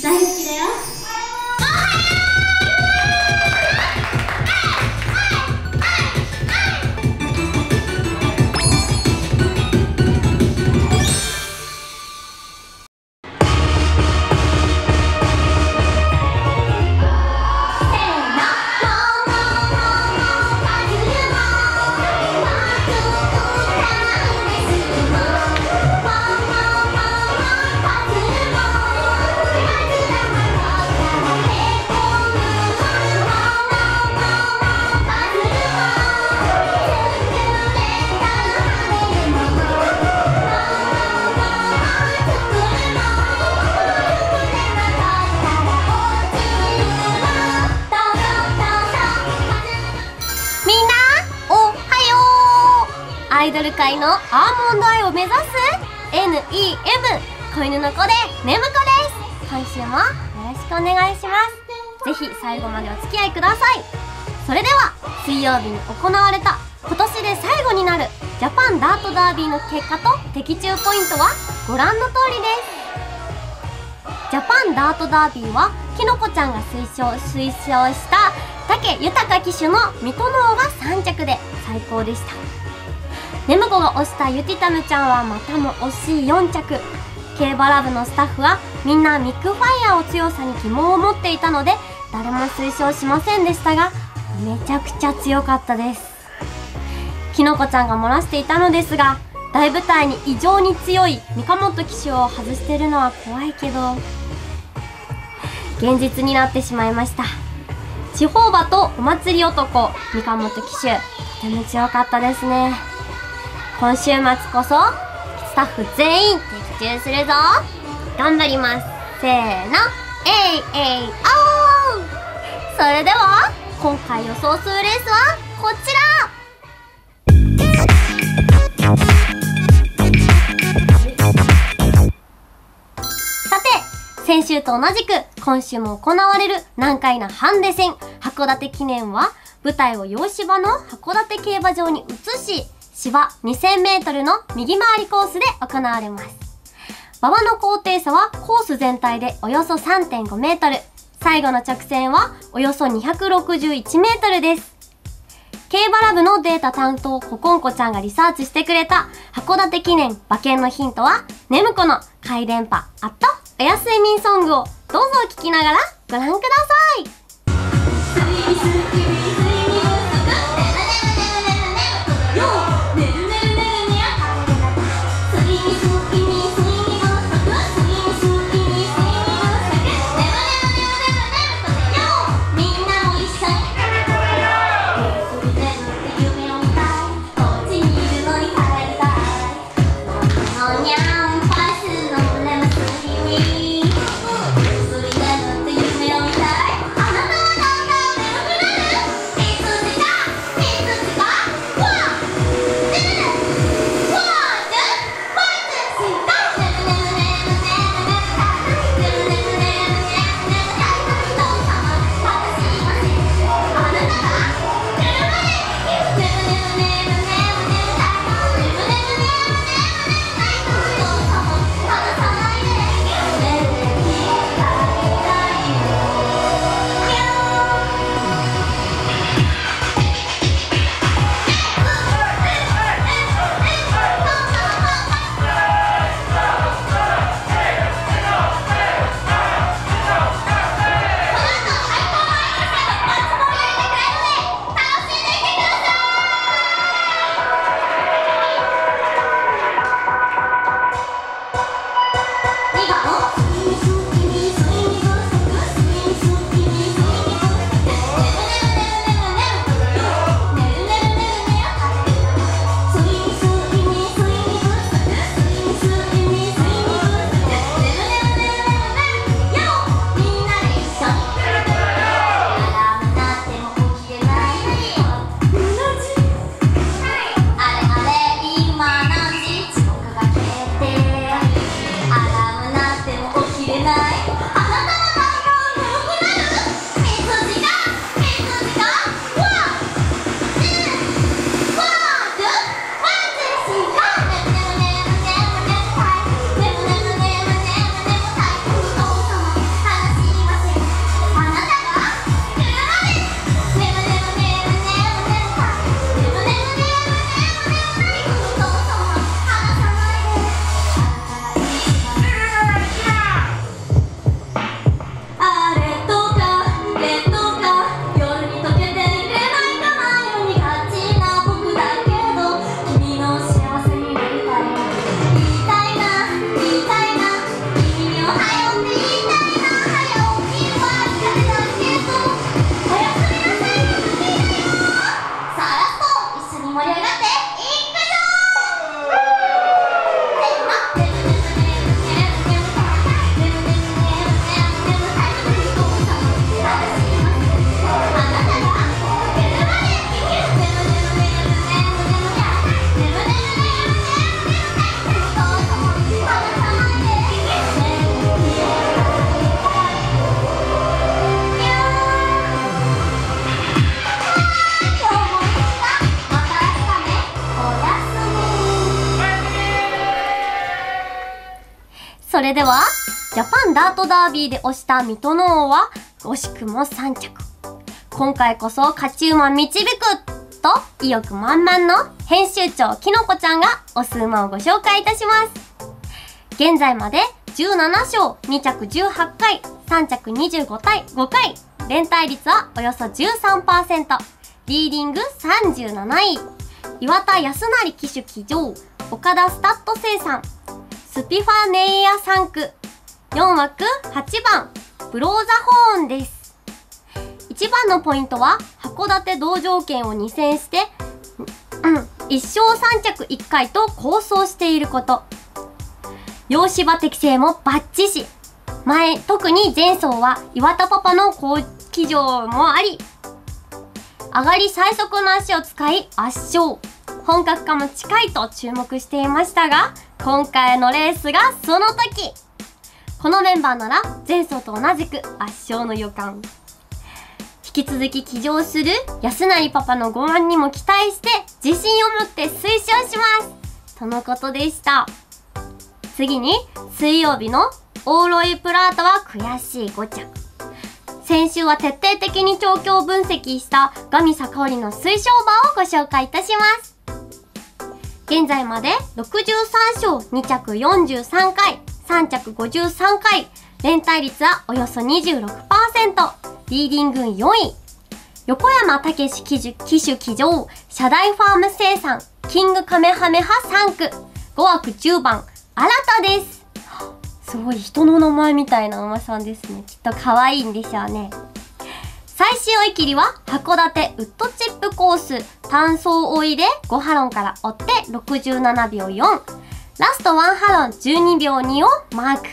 大好きだよ。おはよう。アイドル界のアーモンドアイを目指す NEM 子犬の子でねむこです。今週もよろしくお願いします。ぜひ最後までお付き合いください。それでは水曜日に行われた今年で最後になるジャパンダートダービーの結果と的中ポイントはご覧の通りです。ジャパンダートダービーはきのこちゃんが推奨した武豊騎手の水戸の王が3着で最高でした。ねむこが推したゆてぃたむちゃんはまたも惜しい4着。競馬ラブのスタッフはみんなミックファイヤーを強さに疑問を持っていたので誰も推奨しませんでしたが、めちゃくちゃ強かったです。きのこちゃんが漏らしていたのですが、大舞台に異常に強い三鴨騎手を外してるのは怖いけど現実になってしまいました。地方馬とお祭り男三鴨騎手、とても強かったですね。今週末こそスタッフ全員的中するぞ。頑張ります。せーの、えいえいおー。それでは今回予想するレースはこちら。さて、先週と同じく今週も行われる難解なハンデ戦函館記念は、舞台を洋芝の函館競馬場に移し、芝 2000m の右回りコースで行われます。馬場の高低差はコース全体でおよそ 3.5m、 最後の直線はおよそ 261m です。競馬ラブのデータ担当ココンコちゃんがリサーチしてくれた函館記念馬券のヒントは、ねむこの「回連覇アットおやすみみんソング」をどうぞ聴きながらご覧ください。それではジャパンダートダービーで押した水戸の王は惜しくも3着。今回こそ勝ち馬導くと意欲満々の編集長きのこちゃんが押す馬をご紹介いたします。現在まで17勝、2着18回、3着25対5回、連帯率はおよそ 13%、リーディング37位、岩田康成騎手騎乗、岡田スタッド生産、スピファネイア3区、4枠8番、ブローザホーンです。一番のポイントは函館道場券を2戦して、1勝3着1回と好走していること。洋芝適性もバッチし、特に前走は岩田パパの好騎乗もあり、上がり最速の足を使い圧勝、本格化も近いと注目していましたが、今回のレースがその時。このメンバーなら前走と同じく圧勝の予感。引き続き騎乗する安成パパのご腕にも期待して、自信を持って推奨しますとのことでした。次に水曜日のオーロイプラートは悔しい5着。先週は徹底的に調教分析した神佐香織の推奨馬をご紹介いたします。現在まで63勝、2着43回、3着53回、連帯率はおよそ 26%、リーディング4位。横山武史騎手騎乗、社大ファーム生産、キングカメハメハ3区、5枠10番、新田です。すごい人の名前みたいな馬さんですね。きっと可愛いんでしょうね。最終追い切りは函館ウッドチップコース、単走追いで5ハロンから追って67秒4。ラスト1ハロン12秒2をマーク。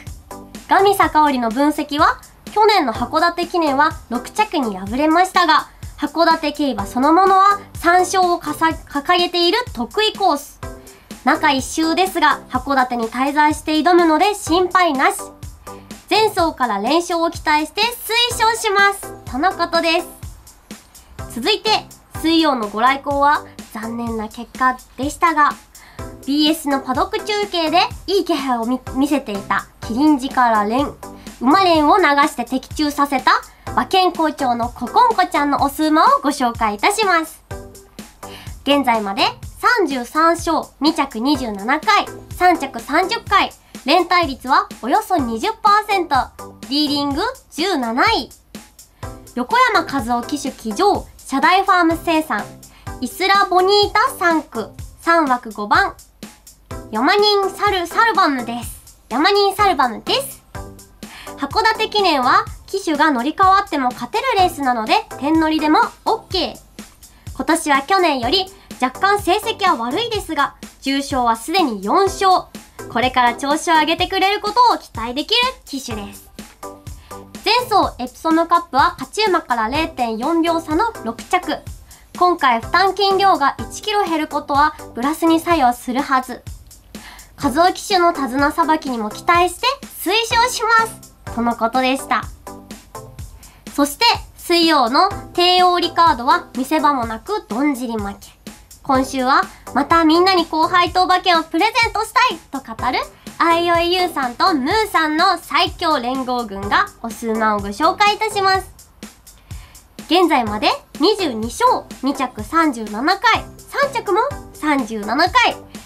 神佐香織の分析は、去年の函館記念は6着に敗れましたが、函館競馬そのものは3勝を掲げている得意コース。中1週ですが、函館に滞在して挑むので心配なし。前走から連勝を期待して推奨しますとのことです。続いて水曜のご来光は残念な結果でしたが、 BS のパドック中継でいい気配を見せていたキリンジから馬連を流して的中させた馬券好調のココンコちゃんのオス馬をご紹介いたします。現在まで33勝、2着27回、3着30回、連帯率はおよそ 20%、リーディング17位。横山和夫騎手騎乗、社大ファーム生産、イスラボニータ3区、3枠5番、山人サルバムです。函館記念は騎手が乗り換わっても勝てるレースなので、点乗りでも OK。今年は去年より若干成績は悪いですが、重賞はすでに4勝。これから調子を上げてくれることを期待できる騎手です。前走エプソムカップは勝ち馬から 0.4 秒差の6着。今回負担金量が 1kg 減ることはプラスに作用するはず。和夫騎手の手綱さばきにも期待して推奨しますとのことでした。そして水曜の帝王リカードは見せ場もなくどんじり負け。今週はまたみんなに高配当馬券をプレゼントしたいと語る IOU さんとムーさんの最強連合軍がオス馬をご紹介いたします。現在まで22勝、2着37回、3着も37回、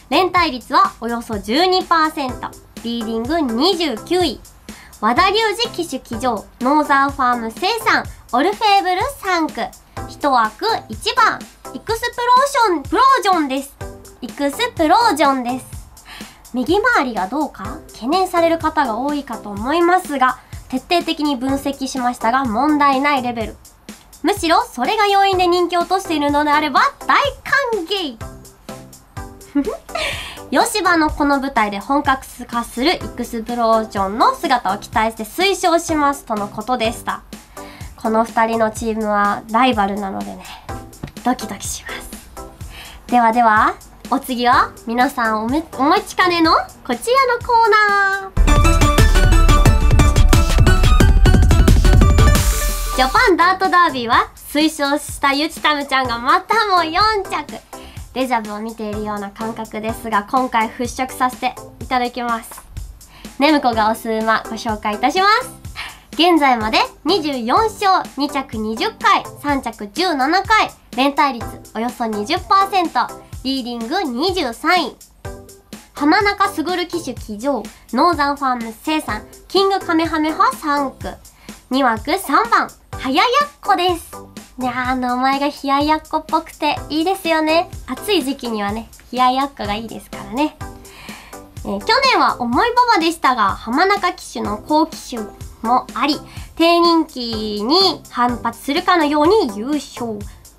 連帯率はおよそ 12%、リーディング29位。和田龍二騎手騎乗、ノーザンファーム生産、オルフェーブル3区、1枠1番、イクスプロージョンです。右回りがどうか懸念される方が多いかと思いますが、徹底的に分析しましたが問題ないレベル。むしろそれが要因で人気を落としているのであれば大歓迎。吉羽のこの舞台で本格化するイクスプロージョンの姿を期待して推奨しますとのことでした。この2人のチームはライバルなのでね、ドキドキします。ではではお次は皆さんお待ちかねのこちらのコーナー、ジャパンダートダービーは推奨したゆちたむちゃんがまたも4着。デジャブを見ているような感覚ですが、今回払拭させていただきます。ねむこが推す馬ご紹介いたします。現在まで24勝、2着20回、3着17回、連帯率およそ 20%、 リーディング23位、浜中卓騎手騎乗、ノーザンファーム生産、キングカメハメハ3区、2枠3番、はややっこです。いやー、名前が冷ややっこっぽくていいですよね。暑い時期にはね、冷ややっこがいいですからね。去年は重い馬場でしたが、浜中騎手の好騎手もあり、低人気に反発するかのように優勝。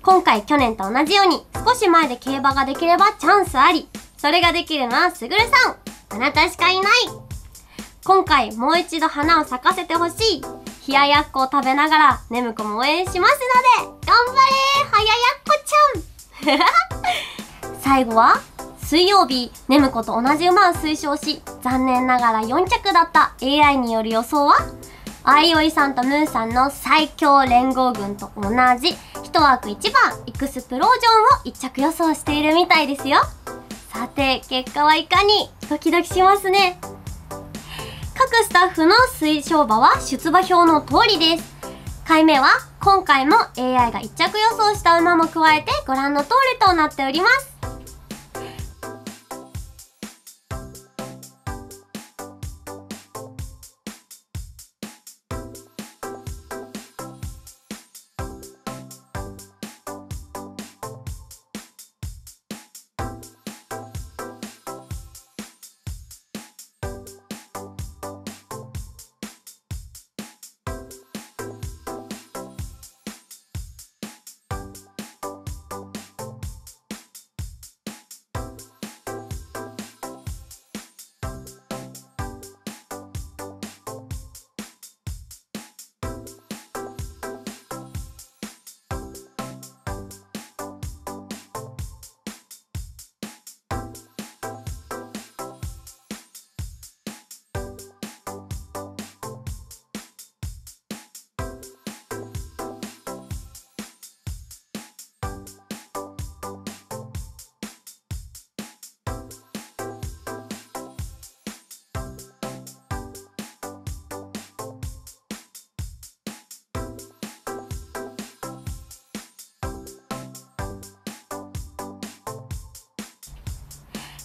今回去年と同じように少し前で競馬ができればチャンスあり。それができるのはすぐるさん、あなたしかいない。今回もう一度花を咲かせてほしい。冷ややっこを食べながらねむこも応援しますので、頑張れーはややっこちゃん最後は水曜日、ねむこと同じ馬を推奨し、残念ながら4着だった AI による予想は、あいおいさんとムーさんの最強連合軍と同じ1枠1番エクスプロージョンを1着予想しているみたいですよ。さて結果はいかに、ドキドキしますね。各スタッフの推奨馬は出馬表の通りです。回目は今回も AI が1着予想した馬も加えてご覧の通りとなっております。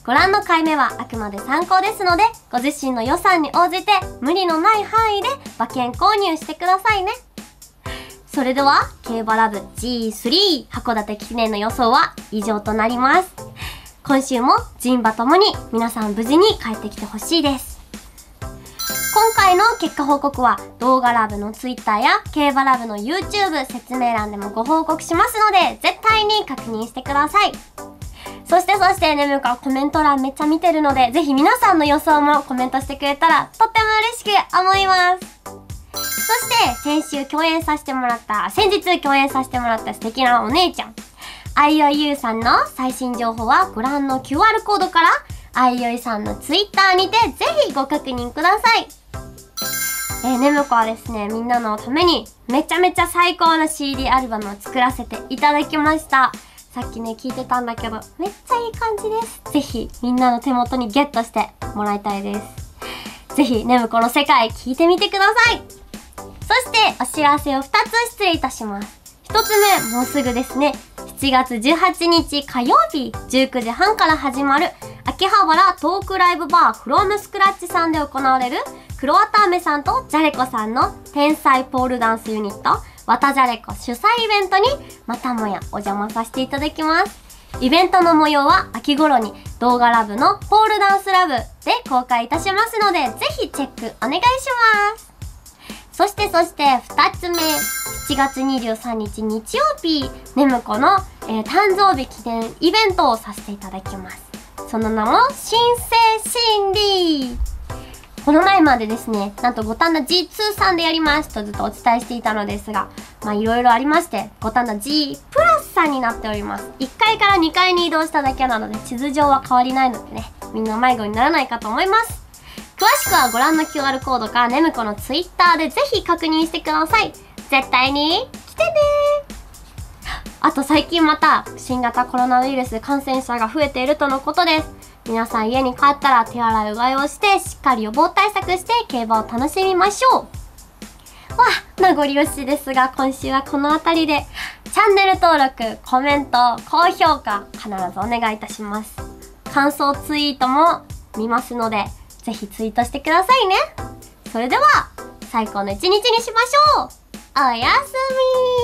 ご覧の回目はあくまで参考ですので、ご自身の予算に応じて無理のない範囲で馬券購入してくださいね。それでは競馬ラブ G3 函館記念の予想は以上となります。今週も人馬ともに皆さん無事に帰ってきてほしいです。今回の結果報告は動画ラブの Twitter や競馬ラブの YouTube 説明欄でもご報告しますので、絶対に確認してください。そしてねむこはコメント欄めっちゃ見てるので、ぜひ皆さんの予想もコメントしてくれたらとっても嬉しく思います。そして先日共演させてもらった素敵なお姉ちゃんあいおいゆうさんの最新情報はご覧の QR コードから、あいおいさんの Twitter にてぜひご確認ください。ねむこはですね、みんなのためにめちゃめちゃ最高の CD アルバムを作らせていただきました。さっきね、聞いてたんだけど、めっちゃいい感じです。ぜひ、みんなの手元にゲットしてもらいたいです。ぜひ、ねむこの世界聞いてみてください。そして、お知らせを2つ失礼いたします。1つ目、もうすぐですね、7月18日火曜日、19時半から始まる、秋葉原トークライブバーフロームスクラッチさんで行われる、クロワタアメさんとジャレコさんの天才ポールダンスユニット、わたじゃれこ主催イベントにまたもやお邪魔させていただきます。イベントの模様は秋頃に動画ラブのポールダンスラブで公開いたしますので、ぜひチェックお願いします。そして2つ目、7月23日日曜日、ねむこの、誕生日記念イベントをさせていただきます。その名も新生心理。この前までですね、なんと五反田 G2 さんでやりますとずっとお伝えしていたのですが、まあいろいろありまして、五反田 G プラスさんになっております。1階から2階に移動しただけなので、地図上は変わりないのでね、みんな迷子にならないかと思います。詳しくはご覧の QR コードか、ねむこの Twitter でぜひ確認してください。絶対に来てねー。あと最近また新型コロナウイルス感染者が増えているとのことです。皆さん家に帰ったら手洗いうがいをしてしっかり予防対策して競馬を楽しみましょう。わあ、名残惜しいですが今週はこの辺りで、チャンネル登録、コメント、高評価必ずお願いいたします。感想ツイートも見ますのでぜひツイートしてくださいね。それでは最高の一日にしましょう。おやすみ。